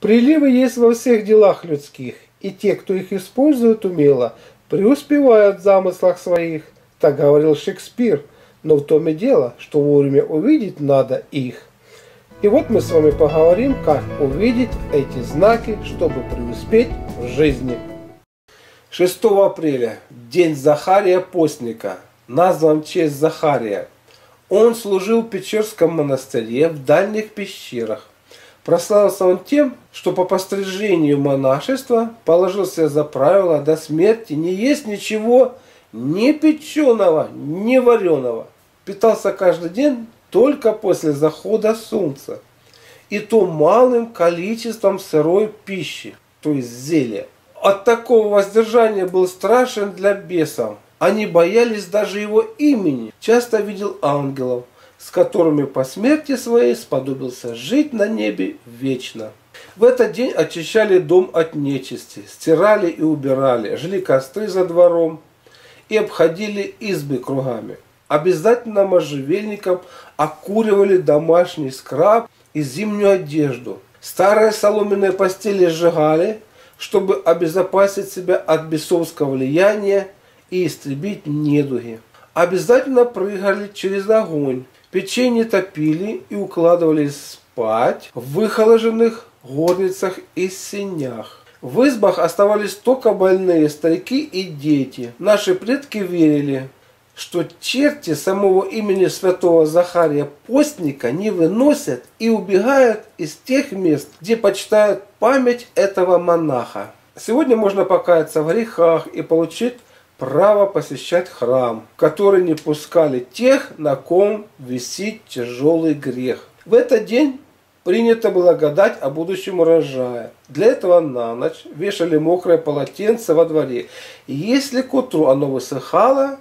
Приливы есть во всех делах людских, и те, кто их использует умело, преуспевают в замыслах своих, так говорил Шекспир, но в том и дело, что вовремя увидеть надо их. И вот мы с вами поговорим, как увидеть эти знаки, чтобы преуспеть в жизни. 6 апреля, день Захария Постника, назван в честь Захария. Он служил в Печерском монастыре в дальних пещерах. Прославился он тем, что по пострижению монашества положил себе за правило до смерти не есть ничего ни печеного, ни вареного. Питался каждый день только после захода солнца, и то малым количеством сырой пищи, то есть зелья. От такого воздержания был страшен для бесов. Они боялись даже его имени. Часто видел ангелов, с которыми по смерти своей сподобился жить на небе вечно. В этот день очищали дом от нечисти, стирали и убирали, жгли костры за двором и обходили избы кругами. Обязательно можжевельником окуривали домашний скраб и зимнюю одежду. Старые соломенные постели сжигали, чтобы обезопасить себя от бесовского влияния и истребить недуги. Обязательно прыгали через огонь, печей не топили и укладывались спать в выхоложенных горницах и сенях. В избах оставались только больные, старики и дети. Наши предки верили, что черти самого имени святого Захария Постника не выносят и убегают из тех мест, где почитают память этого монаха. Сегодня можно покаяться в грехах и получить право посещать храм, в который не пускали тех, на ком висит тяжелый грех. В этот день принято было гадать о будущем урожае. Для этого на ночь вешали мокрое полотенце во дворе. Если к утру оно высыхало,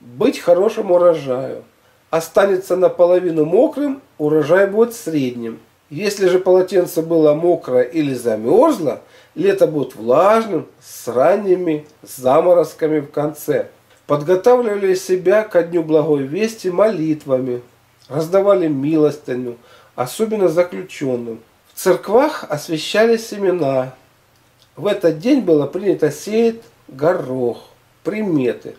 быть хорошим урожаю. Останется наполовину мокрым, урожай будет средним. Если же полотенце было мокрое или замерзло, лето будет влажным, с ранними заморозками в конце. Подготавливали себя ко дню благой вести молитвами, раздавали милостыню, особенно заключенным. В церквах освящали семена. В этот день было принято сеять горох. Приметы.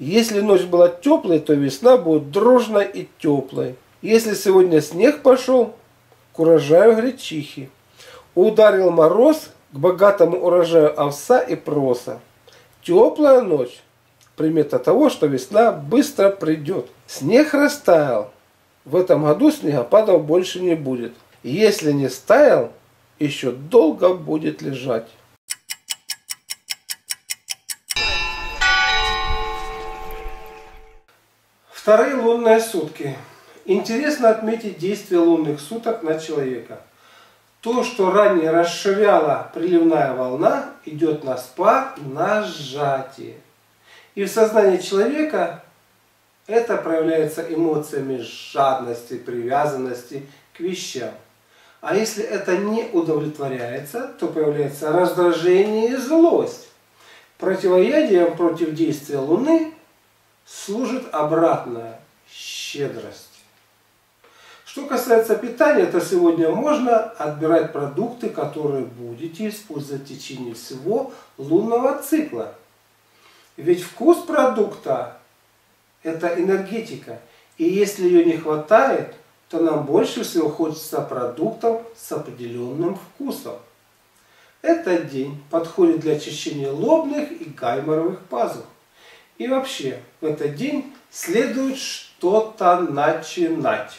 Если ночь была теплой, то весна будет дружной и теплой. Если сегодня снег пошел, к урожаю гречихи. Ударил мороз, к богатому урожаю овса и проса. Теплая ночь – примета того, что весна быстро придет. Снег растаял. В этом году снегопадов больше не будет. Если не стаял, еще долго будет лежать. Вторые лунные сутки. Интересно отметить действие лунных суток на человека. То, что ранее расширяла приливная волна, идет на спад, на сжатие. И в сознании человека это проявляется эмоциями жадности, привязанности к вещам. А если это не удовлетворяется, то появляется раздражение и злость. Противоядием против действия Луны служит обратная щедрость. Что касается питания, то сегодня можно отбирать продукты, которые будете использовать в течение всего лунного цикла. Ведь вкус продукта – это энергетика. И если ее не хватает, то нам больше всего хочется продуктов с определенным вкусом. Этот день подходит для очищения лобных и гайморовых пазух. И вообще, в этот день следует что-то начинать.